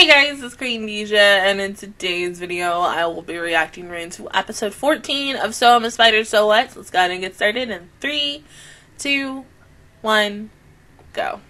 Hey guys, it's Queendija, and in today's video, I will be reacting right into episode 14 of So I'm a Spider, So What? So let's go ahead and get started in 3, 2, 1, go.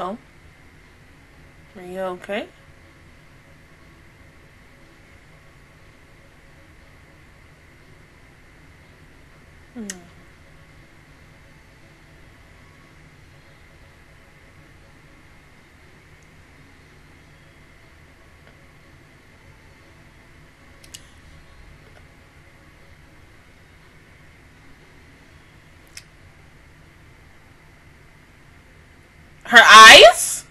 Oh, are you okay? Her eyes?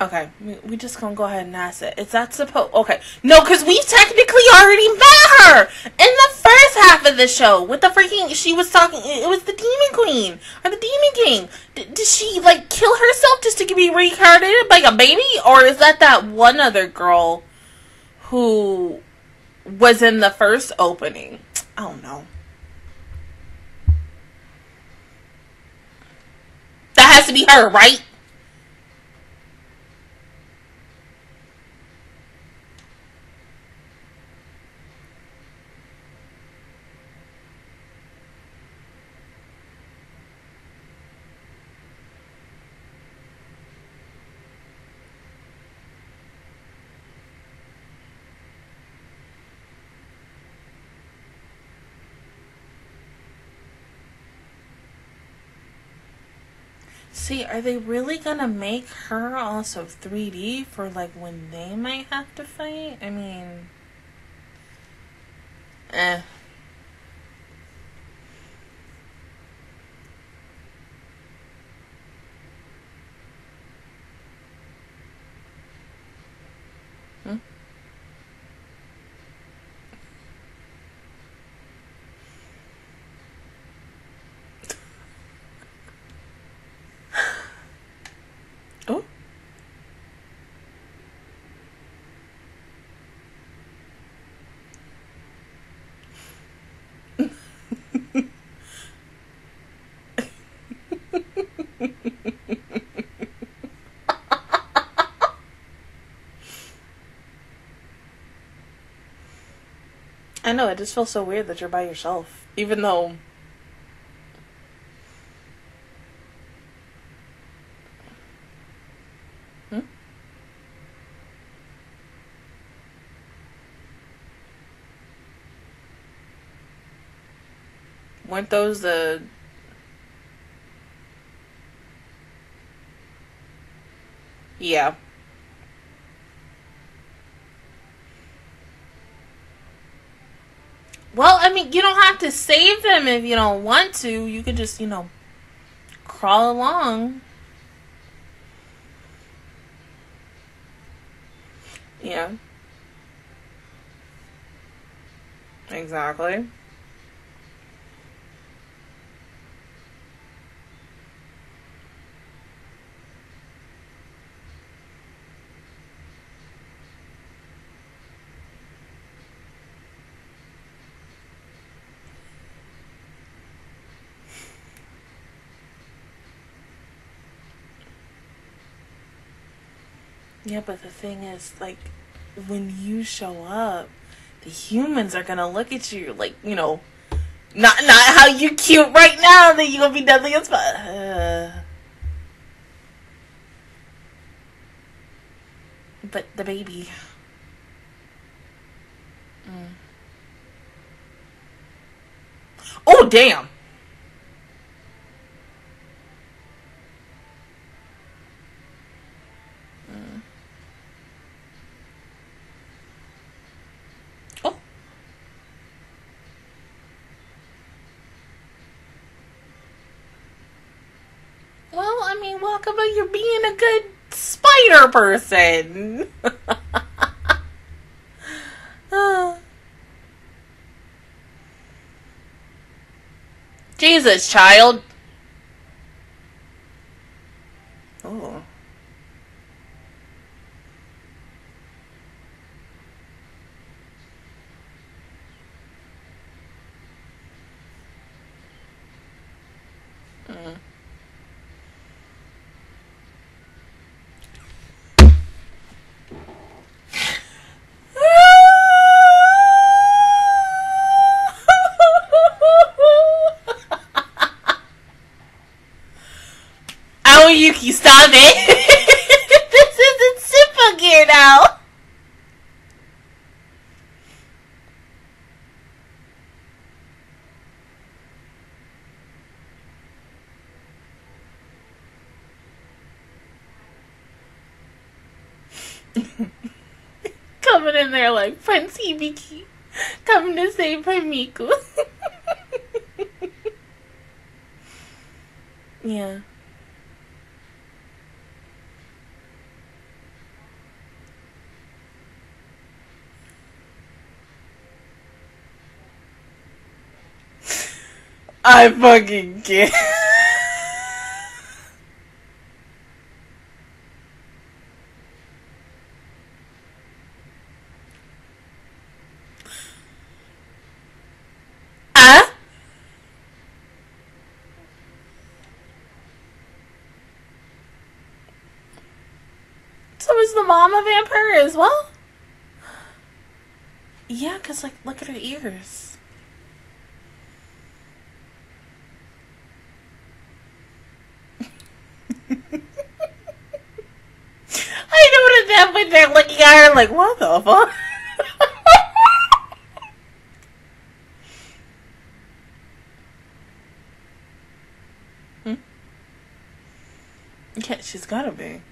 Okay, we just gonna go ahead and ask it. Is that supposed? Okay, no, because we technically already met her in the first half of the show with the freaking. She was talking. It was the Demon Queen or the Demon King. Did she like kill herself just to be reincarnated like a baby, or is that one other girl who was in the first opening? I don't know. Has to be her, right? See, are they really gonna make her also 3D for like when they might have to fight? I mean, I know, it just feels so weird that you're by yourself, even though... Weren't those the... Yeah. Well, I mean, you don't have to save them if you don't want to. You could just, you know, crawl along. Yeah. Exactly. Yeah, but the thing is, like, when you show up, the humans are gonna look at you, like, you know, not how you cute right now, that you're gonna be deadly as fuck. But the baby. Oh, damn. mean, Wakaba, you're being a good spider person. Jesus, child. Oh. Yuki, stop it! This isn't Simple Gear now! Coming in there like Prince Ibiki, coming to save my Miku. Yeah. I fucking can't. Huh? So is the mom a vampire as well? Yeah, because, like, look at her ears. They're looking at her like, what the fuck? Hmm? Yeah, she's gotta be.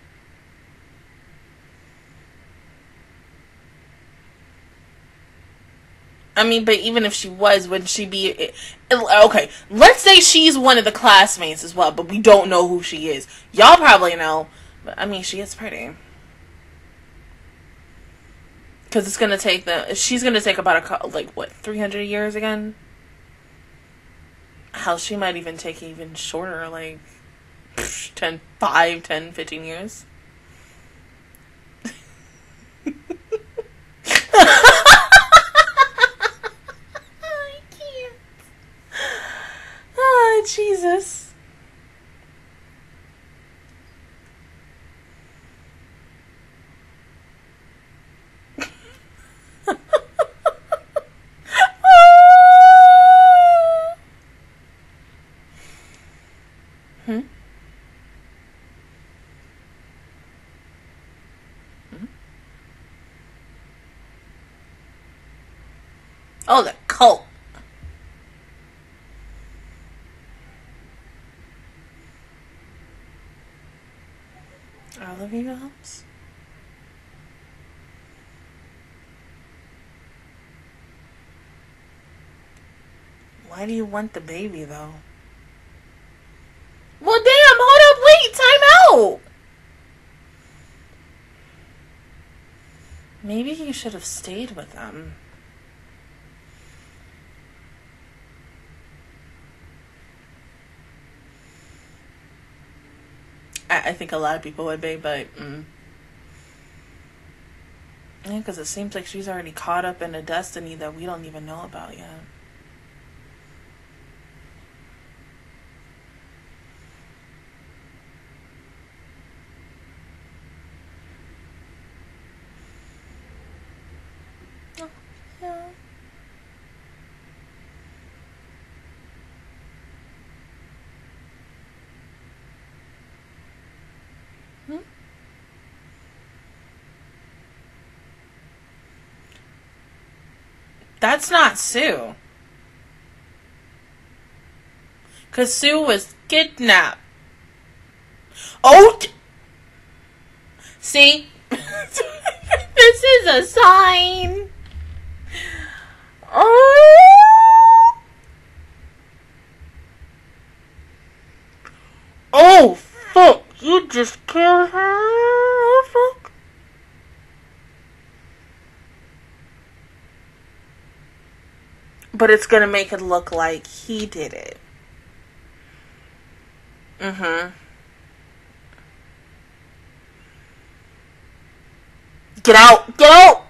I mean, but even if she was, wouldn't she be... Okay, let's say she's one of the classmates as well, but we don't know who she is. Y'all probably know, but I mean, she is pretty. Because it's going to take the... She's going to take about, like, what, 300 years again? Hell, she might even take even shorter, like, 5, 10, 15 years. I can't. Oh, Jesus. Oh, the cult. All of you helps. Why do you want the baby, though? Well, damn, hold up, wait, time out. Maybe you should have stayed with them. I think a lot of people would be, but yeah, because it seems like she's already caught up in a destiny that we don't even know about yet. That's not Sue. Because Sue was kidnapped. Oh! See? This is a sign. Oh! Oh, fuck. But it's going to make it look like he did it. Mm-hmm. Get out! Get out!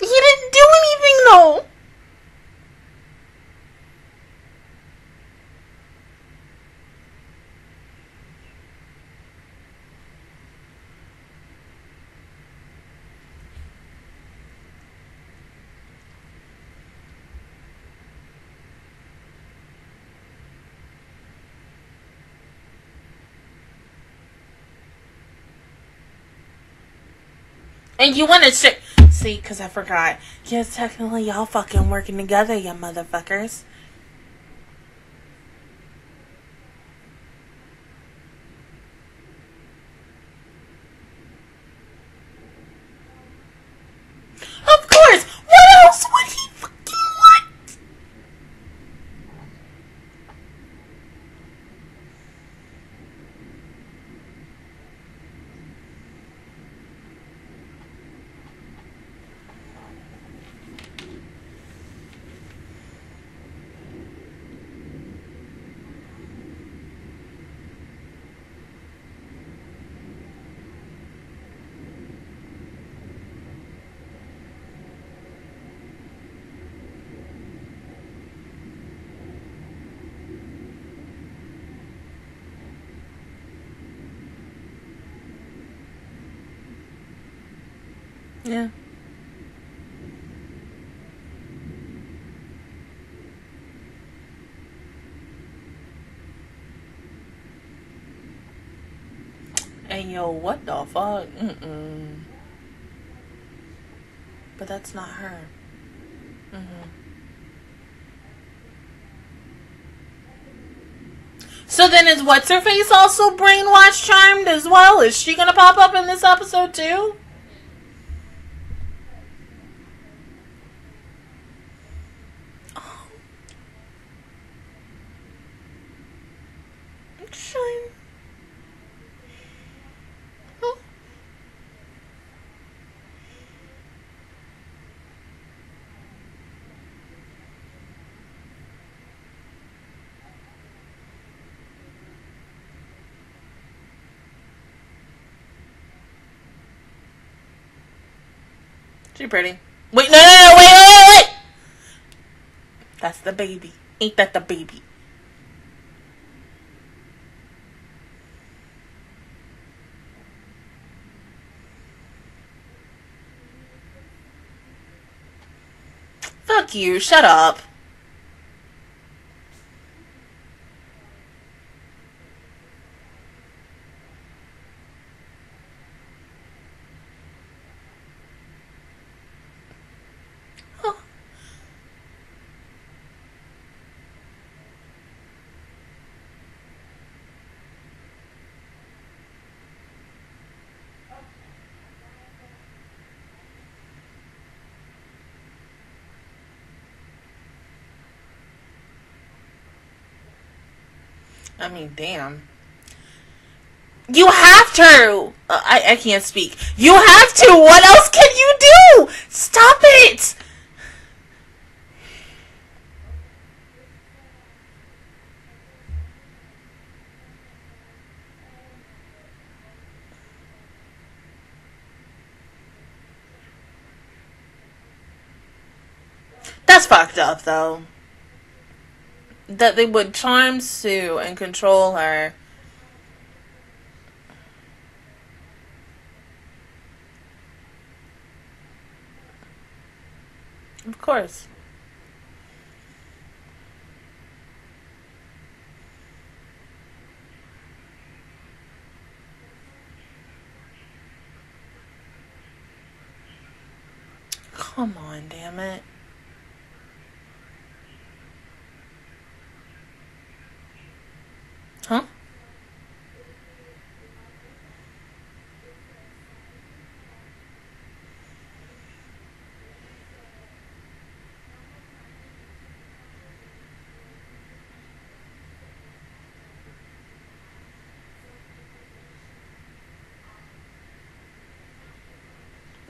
He didn't do anything, though! And you want to shit. See, because I forgot. Yes, technically y'all fucking working together, you motherfuckers. Of course! What else would he fucking want? Yeah. And yo, what the fuck? Mm-mm. But that's not her. Mm-hmm. So then is what's her face also brainwashed charmed as well? Is she gonna pop up in this episode too? She pretty. Wait, no, no, no, wait, wait, wait! That's the baby. Ain't that the baby? Fuck you, shut up. I mean, damn. You have to. I can't speak. You have to. What else can you do? Stop it. That's fucked up, though. That they would charm Sue and control her. Of course. Come on, damn it. Huh?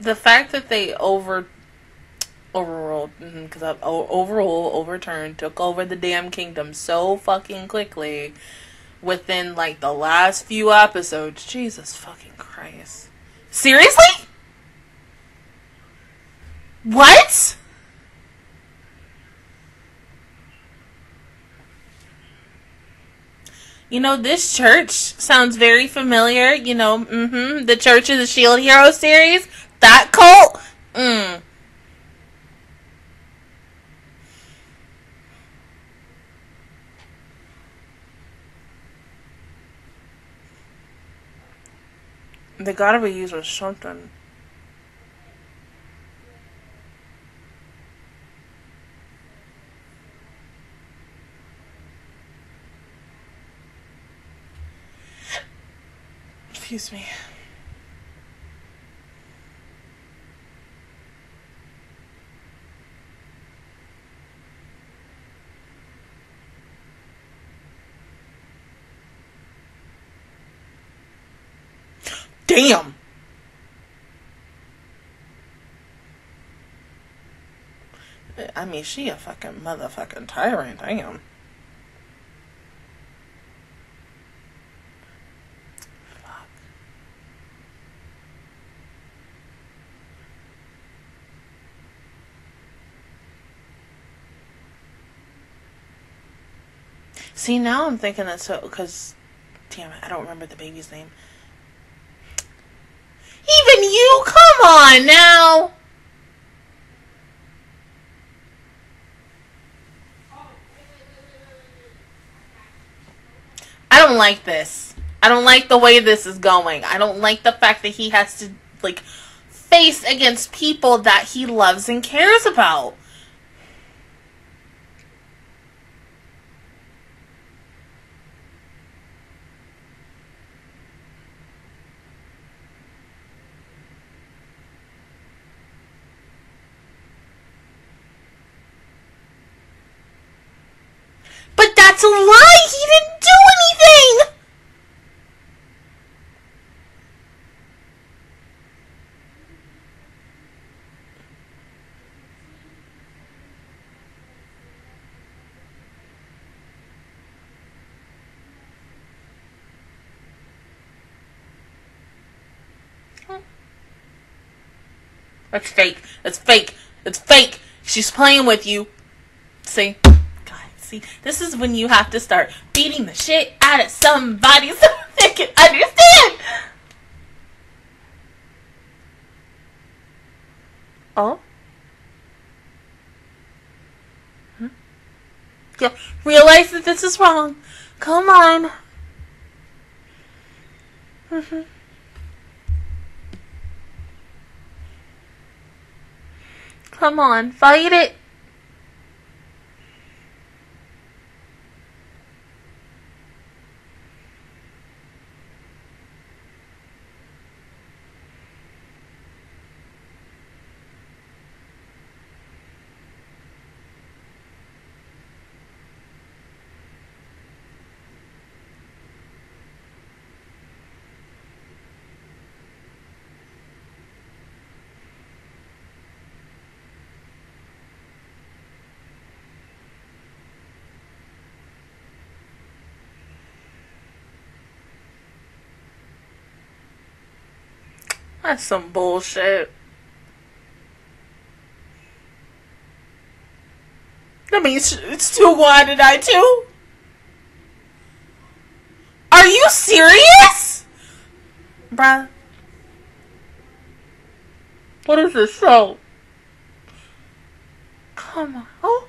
the fact that they overruled, took over the damn kingdom so fucking quickly within like the last few episodes. Jesus fucking Christ. Seriously? What? You know, this church sounds very familiar. You know, the Church of the Shield Hero series. That cult? They gotta be using something. Excuse me. Damn. I mean, she a fucking motherfucking tyrant. Damn. See, now I'm thinking that because, damn it, I don't remember the baby's name. Even you? Come on now! I don't like this. I don't like the way this is going. I don't like the fact that he has to, like, face against people that he loves and cares about. That's a lie! He didn't do anything! That's fake. That's fake. That's fake. She's playing with you. See? This is when you have to start beating the shit out of somebody so they can understand. Oh? Huh? Yeah. Realize that this is wrong. Come on. Come on. Fight it. That's some bullshit. I mean, it's too wide and I too. Are you serious? Bruh. What is this show? Come on. Oh.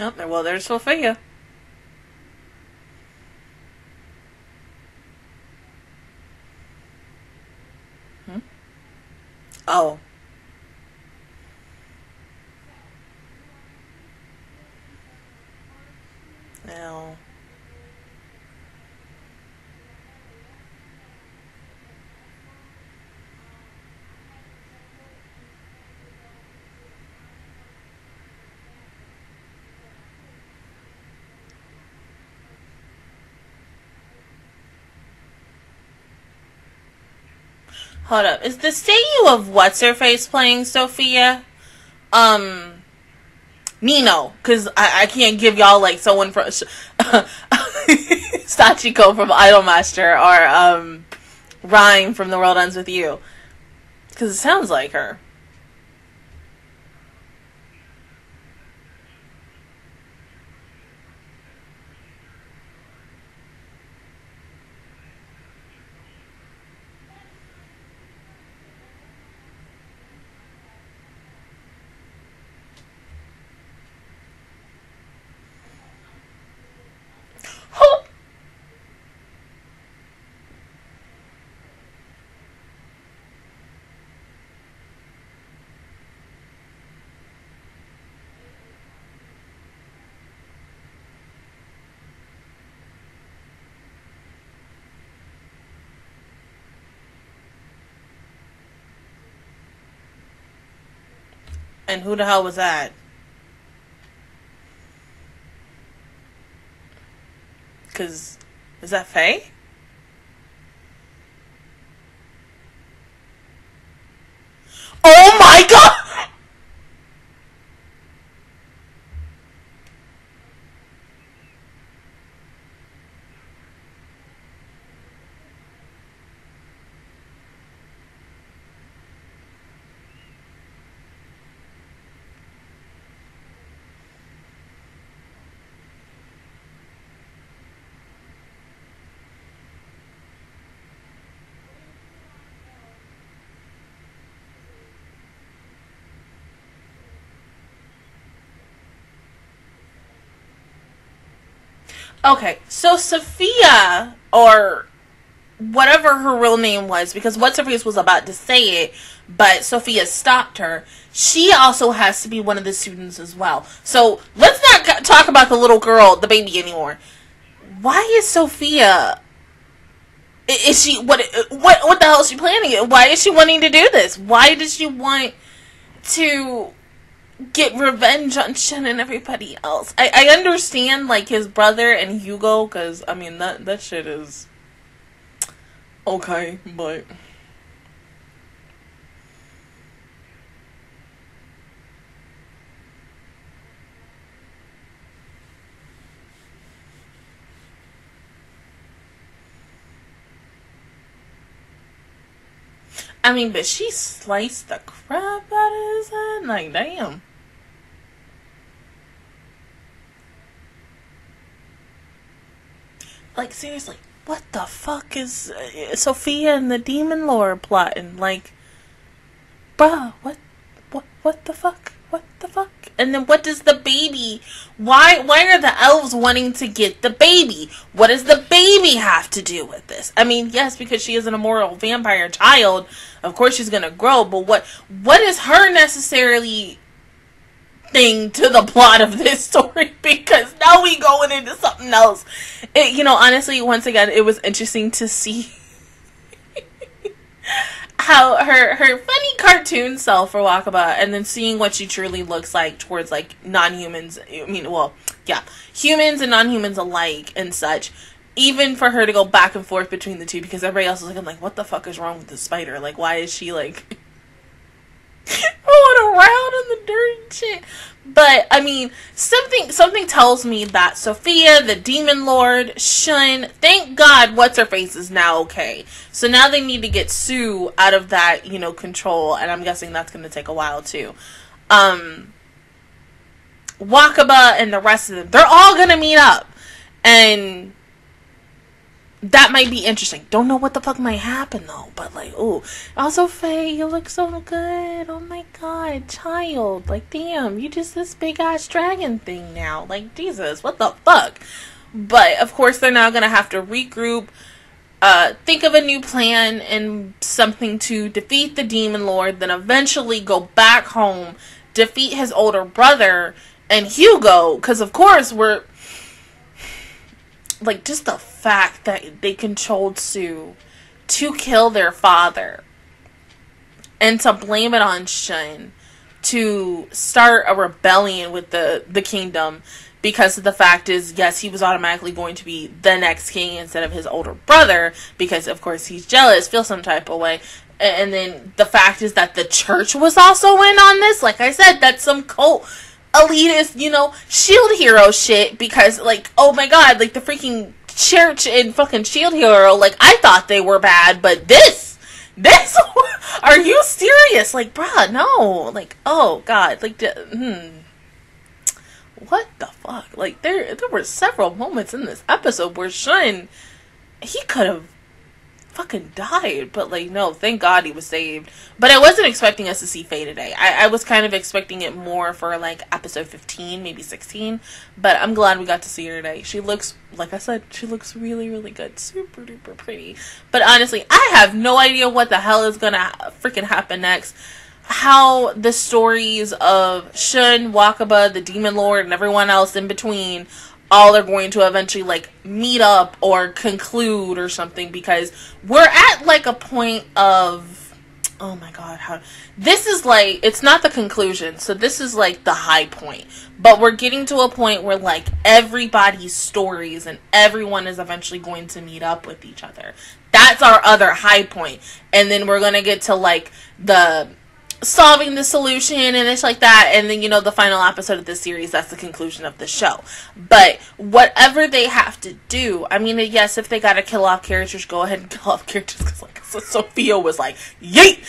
Oh, well, there's Sophia. Oh. Ow. Hold up. Is the statue of What's-Her-Face playing Sophia? Nino. Because I can't give y'all, like, someone from... Sachiko from Idolmaster or Ryan from The World Ends With You. Because it sounds like her. And who the hell was that? Because, is that Faye? Oh my God! Okay, so Sophia, or whatever her real name was, because What's-Her-Face was about to say it, but Sophia stopped her. She also has to be one of the students as well. So let's not talk about the little girl, the baby anymore. Why is Sophia? Is she what the hell is she planning? Why is she wanting to do this? Why does she want to get revenge on Shen and everybody else? I understand, like, his brother and Hugo, because, I mean, that shit is okay, but... I mean, but she sliced the crap out of his head, like, damn. Like, seriously, what the fuck is Sophia and the demon lord plotting? Like, bruh, what the fuck? What the fuck? And then what does the baby, why are the elves wanting to get the baby? What does the baby have to do with this? I mean, yes, because she is an immortal vampire child. Of course she's going to grow, but what is her necessarily thing to the plot of this story? Because now we going into something else. It, you know, honestly, once again, it was interesting to see how her funny cartoon self for Wakaba, and then seeing what she truly looks like towards, like, non-humans, I mean, well, yeah, humans and non-humans alike and such, even for her to go back and forth between the two, because everybody else was looking like, what the fuck is wrong with this spider? Like, why is she, like, rolling around in the dirt and shit? But, I mean, something tells me that Sophia, the demon lord, Shun, thank God What's-Her-Face is now okay. So now they need to get Sue out of that, you know, control, and I'm guessing that's going to take a while, too. Wakaba and the rest of them, they're all going to meet up, and that might be interesting. Don't know what the fuck might happen, though, but, like, ooh. Also, Faye, you look so good. Oh, my God, child. Like, damn, you just this big-ass dragon thing now. Like, Jesus, what the fuck? But, of course, they're now gonna have to regroup, think of a new plan and something to defeat the demon lord, then eventually go back home, defeat his older brother and Hugo, because of course we're like, just the fact that they controlled Sue to kill their father and to blame it on Shun, to start a rebellion with the kingdom, because the fact is, yes, he was automatically going to be the next king instead of his older brother, because of course he's jealous, feels some type of way. And then the fact is that the church was also in on this. Like I said, that's some cult elitist, you know, Shield Hero shit, because, like, oh my god, like, the freaking church in fucking Shield Hero, like, I thought they were bad, but this, are you serious? Like, bruh, no, like, oh god, like, what the fuck? Like, there were several moments in this episode where Shun, he could have fucking died, but, like, no, thank god he was saved. But I wasn't expecting us to see Faye today. I was kind of expecting it more for, like, episode 15, maybe 16, but I'm glad we got to see her today. She looks, like I said, she looks really, really good, super duper pretty. But honestly, I have no idea what the hell is gonna freaking happen next, how the stories of Shun, Wakaba, the demon lord, and everyone else in between all are going to eventually, like, meet up or conclude or something, because we're at, like, a point of, oh my god, how, this is, like, it's not the conclusion, so this is, like, the high point, but we're getting to a point where, like, everybody's stories and everyone is eventually going to meet up with each other. That's our other high point. And then we're gonna get to, like, the solving the solution and it's like that, and then, you know, the final episode of this series, that's the conclusion of the show. But whatever they have to do, I mean, yes, if they gotta kill off characters, go ahead and kill off characters, because, like, so Sophia was like, yeet!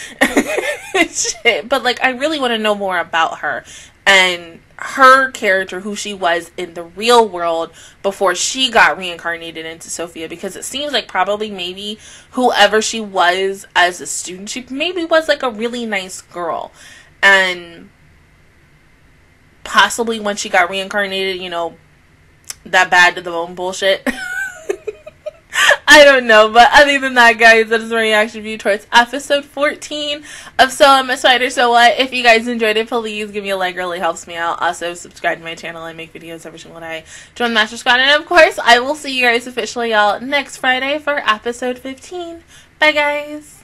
Shit. But, like, I really want to know more about her and her character, who she was in the real world before she got reincarnated into Sophia, because it seems like probably maybe whoever she was as a student, she maybe was, like, a really nice girl, and possibly when she got reincarnated, you know, that bad to the bone bullshit. I don't know, but other than that, guys, that is my reaction view towards episode 14 of So I'm a Spider, So What? If you guys enjoyed it, please give me a like, really helps me out. Also, subscribe to my channel. I make videos every single day. Join the Master Squad, and of course, I will see you guys officially, y'all, next Friday for episode 15. Bye, guys!